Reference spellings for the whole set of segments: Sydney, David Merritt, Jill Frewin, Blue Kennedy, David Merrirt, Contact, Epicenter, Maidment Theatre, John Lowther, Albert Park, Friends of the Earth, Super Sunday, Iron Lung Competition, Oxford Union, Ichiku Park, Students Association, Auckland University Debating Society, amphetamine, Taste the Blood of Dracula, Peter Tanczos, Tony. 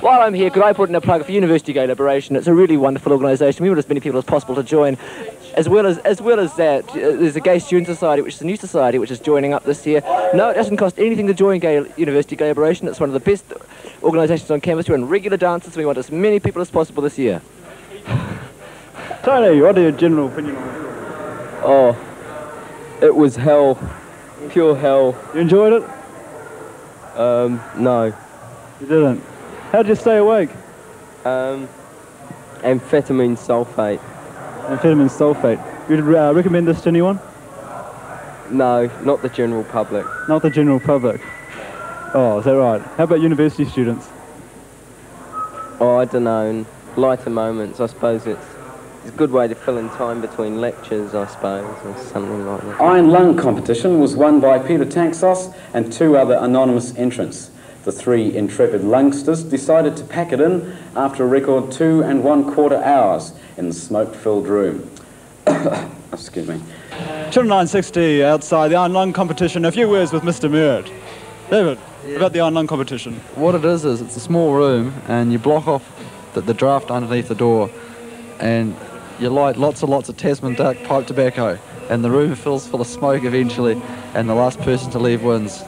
While I'm here, could I put in a plug for University Gay Liberation? It's a really wonderful organisation. We want as many people as possible to join. As well as that, there's a Gay Student Society, which is a new society, which is joining up this year. No, it doesn't cost anything to join University Gay Liberation. It's one of the best organisations on campus. We're in regular dances. We want as many people as possible this year. Tony, what are your general opinion on it? Oh, it was hell. Pure hell. You enjoyed it? No. You didn't? How did you stay awake? Amphetamine sulfate. Amphetamine sulfate. Would you recommend this to anyone? No, not the general public. Not the general public. Oh, is that right? How about university students? Oh, I don't know. Lighter moments, I suppose it's a good way to fill in time between lectures, I suppose, or something like that. Iron Lung competition was won by Peter Tanczos and two other anonymous entrants. The three intrepid lungsters decided to pack it in after a record 2¼ hours in the smoke-filled room. Excuse me. Channel 9/60 outside the Iron Lung competition. A few words with Mr. Merritt. David, yeah, about the Iron Lung competition. What it is it's a small room and you block off the draft underneath the door and you light lots and lots of Tasman duck pipe tobacco and the room fills full of smoke eventually and the last person to leave wins.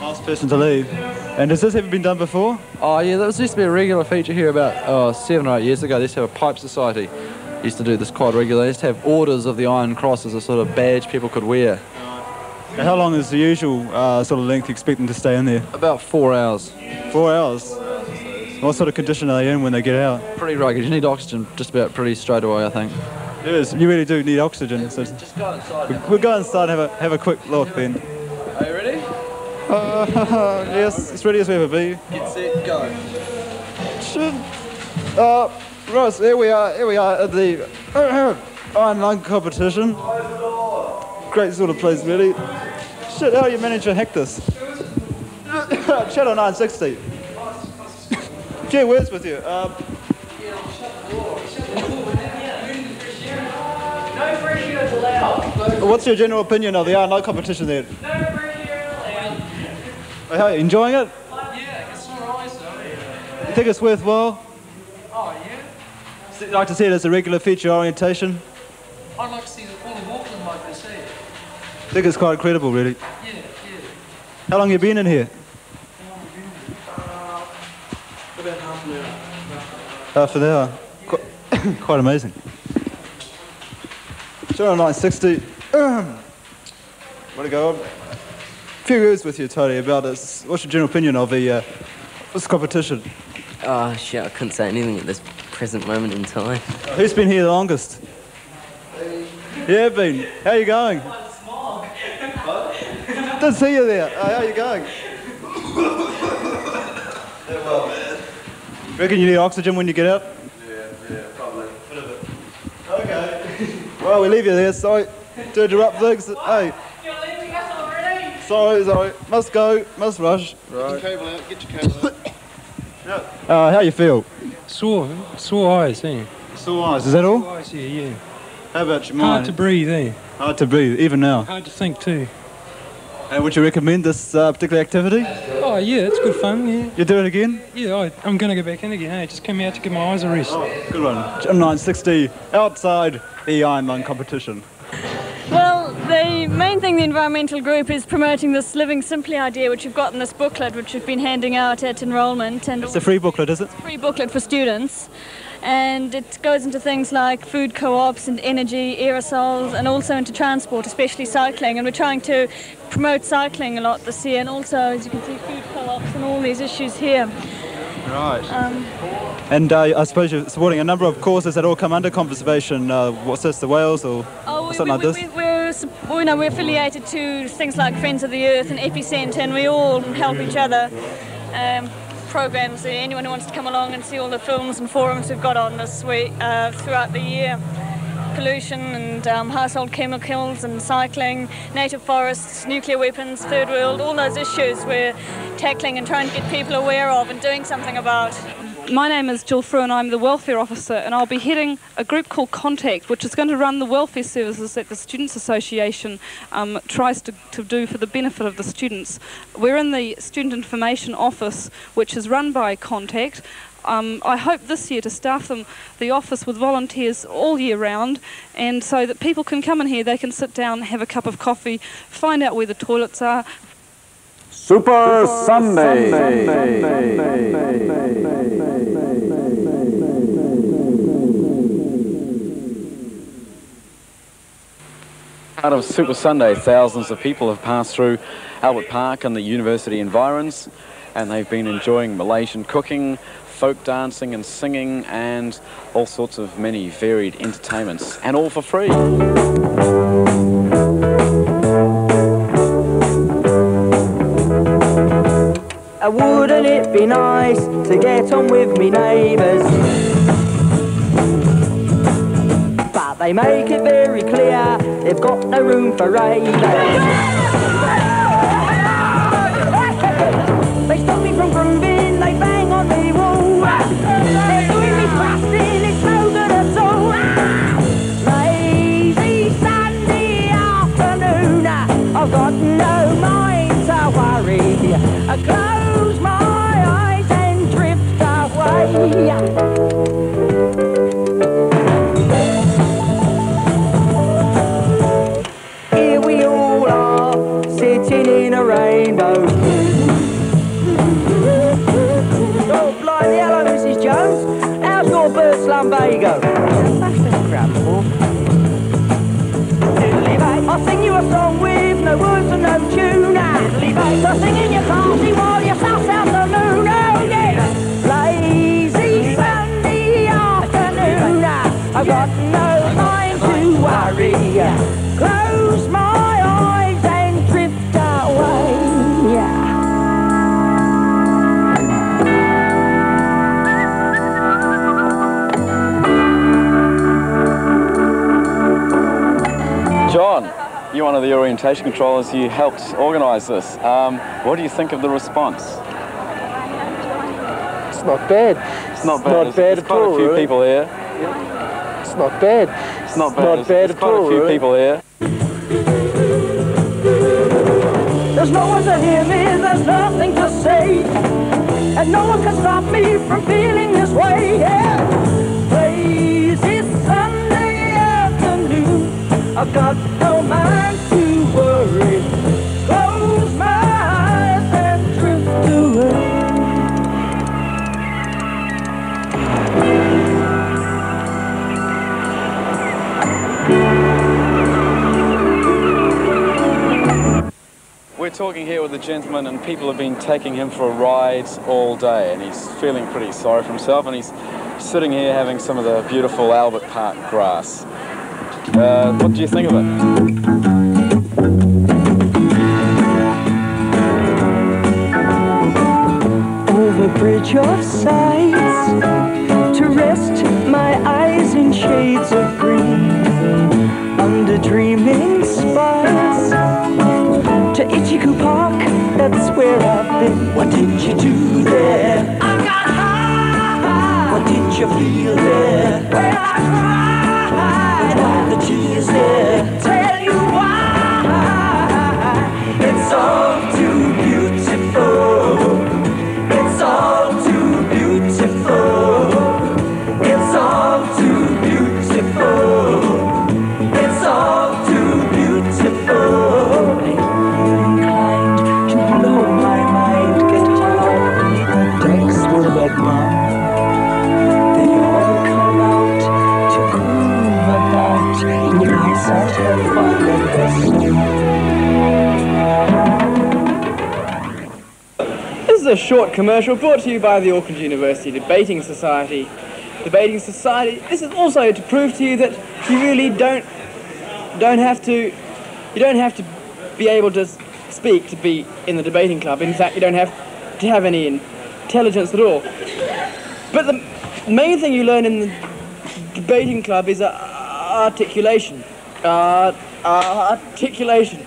Last person to leave. And has this ever been done before? Oh yeah, that used to be a regular feature here about 7 or 8 years ago. They used to have a pipe society. Used to do this quite regularly. They used to have orders of the Iron Cross as a sort of badge people could wear. Now, how long is the usual sort of length you expect them to stay in there? About 4 hours. 4 hours? What sort of condition are they in when they get out? Pretty rugged. You need oxygen just about pretty straight away, I think. Yes, you really do need oxygen. So just go inside. We'll go inside and have a quick look then. Are you ready? Yes, it's ready as we ever be. Get set, go. Right, so here we are at the Iron Lung competition. Great sort of place, really. Shit, how do you manage to hack this? Channel 9/60. Gee, words with you. Yeah, shut the door. No fresh air is allowed. What's your general opinion of the Iron Lung competition then? No fresh air allowed. How are you enjoying it? Yeah, it's alright, so. You think it's worthwhile? Oh, yeah. So, like to see it as a regular feature orientation? I'd like to see the whole of Auckland like they say. I think it's quite incredible, really. Yeah, yeah. How long have you been in here? About half an hour. Half an hour? Yeah. Quite amazing. Channel 9/60. Want to go on? A few words with you, Tony, about this. What's your general opinion of this competition? Oh, shit, I couldn't say anything at this present moment in time. Who's been here the longest? Yeah, Ben. How are you going? I didn't see you there. How are you going? Well, man. Reckon you need oxygen when you get up? Yeah, probably. Bit of it. Okay. Well, we leave you there. Sorry to interrupt things. Hey. You're leaving us already. Sorry. Must go. Must rush. Right. Get your cable out. Yep. How you feel? Sore eyes, eh? Sore eyes. Is that all? Sore eyes, yeah. How about your mind? Hard to breathe, eh? Hard to breathe, even now. Hard to think, too. And would you recommend this particular activity? Oh, yeah, it's good fun, yeah. You do it again? Yeah, I'm going to go back in again, eh? Just came out to give my eyes a rest. Oh, good one. Channel 9/60, outside the Iron Lung competition. Well, the main thing the environmental group is promoting this Living Simply idea, which you've got in this booklet, which we've been handing out at enrolment. And it's a free booklet, is it? It's a free booklet for students. And it goes into things like food co-ops and energy, aerosols, and also into transport, especially cycling. And we're trying to promote cycling a lot this year, and also, as you can see, food co-ops and all these issues here. Right. And I suppose you're supporting a number of causes that all come under conservation. What's this, the whales or something like this? We're affiliated to things like Friends of the Earth and Epicenter, and we all help each other. Programs there. Anyone who wants to come along and see all the films and forums we've got on this week throughout the year. Pollution and household chemicals and cycling, native forests, nuclear weapons, third world, all those issues we're tackling and trying to get people aware of and doing something about. My name is Jill Frewin, I'm the welfare officer, and I'll be heading a group called Contact, which is going to run the welfare services that the Students Association tries to do for the benefit of the students. We're in the Student Information Office, which is run by Contact. I hope this year to staff them, the office, with volunteers all year round, and so that people can come in here, they can sit down, have a cup of coffee, find out where the toilets are. Super Sunday. Out of Super Sunday, thousands of people have passed through Albert Park and the university environs, and they've been enjoying Malaysian cooking, folk dancing and singing, and all sorts of many varied entertainments, and all for free. Wouldn't it be nice to get on with me neighbours? But they make it very clear they've got no room for raiders. They stop me from grooving, they bang on the wall. They're doing me thrusting, it's no good at all. Lazy Sunday afternoon, I've got no mind to worry. I close my eyes and drift away. Here we all are, sitting in a rainbow. Oh, blimey, hello, Mrs. Jones. How's your bird lumbago? I'll sing you a song with no words and no tune. I'll sing in your party while you suss out the moon. Oh yes, lazy Sunday afternoon, I've got no time to worry. Close my eyes and drift away. John, you're one of the orientation controllers, you helped organise this. What do you think of the response? It's not bad. It's not bad. It's not bad at all. Quite a few people here. It's not bad. It's not bad. Not bad at all. Quite a few people here. There's no one to hear me, there's nothing to say, and no one can stop me from feeling this way. Yeah. Lazy Sunday afternoon, I've got no mind to worry. Close my eyes and drift away. We're talking here with a gentleman, and people have been taking him for rides all day, and he's feeling pretty sorry for himself, and he's sitting here having some of the beautiful Albert Park grass. What do you think of it? Over bridge of sights, to rest my eyes in shades of green, under dreaming spires, to Ichiku Park, that's where I've been. What did you do there? I got high. What did you feel there? Well, I cried. The cheese there, tell you why. It's all too beautiful. It's all too beautiful. It's all too beautiful. It's all too beautiful. I'm inclined to blow my mind. Get out. Thanks for that, Mom. This is a short commercial brought to you by the Auckland University Debating Society. Debating Society, this is also to prove to you that you really don't have to be able to speak to be in the debating club. In fact, you don't have to have any intelligence at all. But the main thing you learn in the debating club is articulation. Articulation.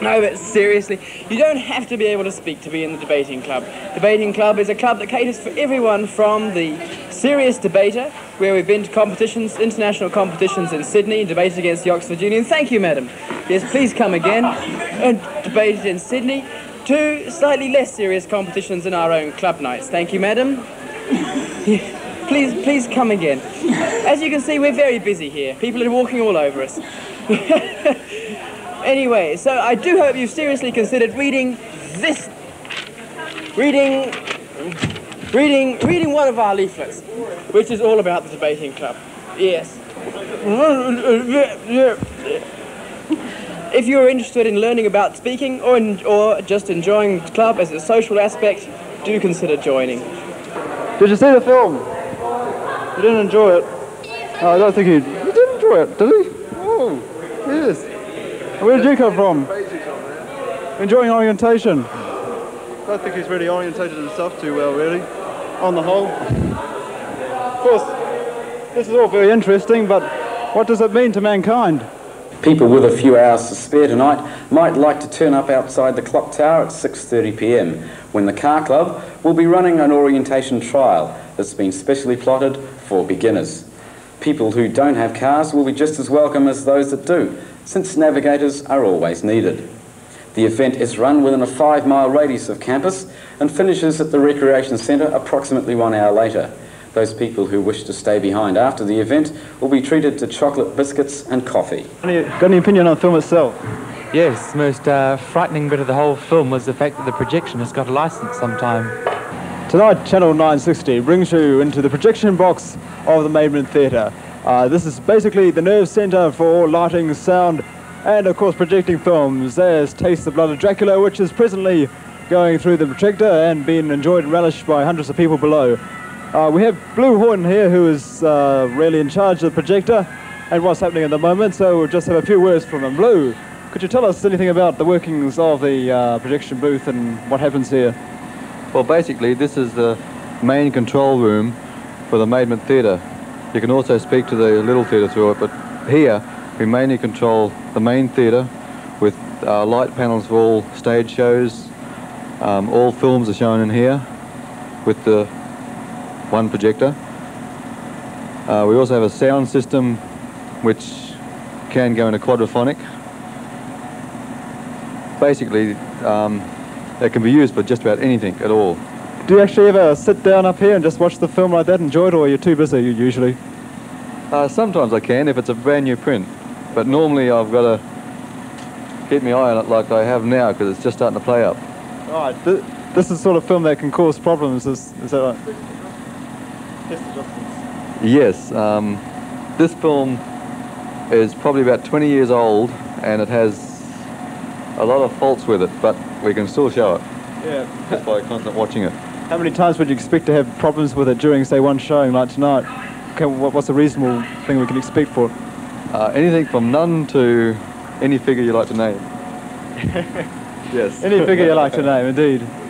No, but seriously, you don't have to be able to speak to be in the debating club. Debating club is a club that caters for everyone, from the serious debater, where we've been to competitions, international competitions in Sydney, debate against the Oxford Union. Thank you, madam. Yes, please come again and debate in Sydney. To slightly less serious competitions in our own club nights. Thank you, madam. Yeah. Please come again. As you can see, we're very busy here. People are walking all over us. Anyway, so I do hope you've seriously considered reading one of our leaflets, which is all about the debating club. Yes. If you're interested in learning about speaking or just enjoying the club as a social aspect, do consider joining. Did you see the film? You didn't enjoy it. Oh, I don't think he did enjoy it, did he? Oh, yes. Where did you come from? Enjoying orientation. I don't think he's really orientated himself too well, really, on the whole. Of course, this is all very interesting, but what does it mean to mankind? People with a few hours to spare tonight might like to turn up outside the clock tower at 6:30 p.m. when the car club will be running an orientation trial that's been specially plotted for beginners. People who don't have cars will be just as welcome as those that do, since navigators are always needed. The event is run within a 5-mile radius of campus and finishes at the recreation centre approximately 1 hour later. Those people who wish to stay behind after the event will be treated to chocolate biscuits and coffee. Got any opinion on the film itself? Yes, the most frightening bit of the whole film was the fact that the projectionist got a license sometime. Tonight, Channel 9/60 brings you into the projection box of the Maidment Theatre. This is basically the nerve centre for all lighting, sound, and of course projecting films. There's Taste the Blood of Dracula, which is presently going through the projector and being enjoyed and relished by hundreds of people below. We have Blue Horn here, who is really in charge of the projector and what's happening at the moment, so we'll just have a few words from him. Blue, could you tell us anything about the workings of the projection booth and what happens here? Well, basically, this is the main control room for the Maidment Theatre. You can also speak to the little theatre through it, but here we mainly control the main theatre with light panels for all stage shows. All films are shown in here with the one projector. We also have a sound system which can go into quadraphonic. Basically, it can be used for just about anything at all. Do you actually ever sit down up here and just watch the film like that and enjoy it, or are you too busy usually? Sometimes I can if it's a brand new print, but normally I've got to keep my eye on it like I have now because it's just starting to play up. All right, this is the sort of film that can cause problems, is that right? Yes, this film is probably about 20 years old and it has a lot of faults with it, but we can still show it. Yeah. Just by constant watching it. How many times would you expect to have problems with it during, say, one showing like tonight? What's a reasonable thing we can expect for it? Anything from none to any figure you like to name. Yes. Any figure you like to name, indeed.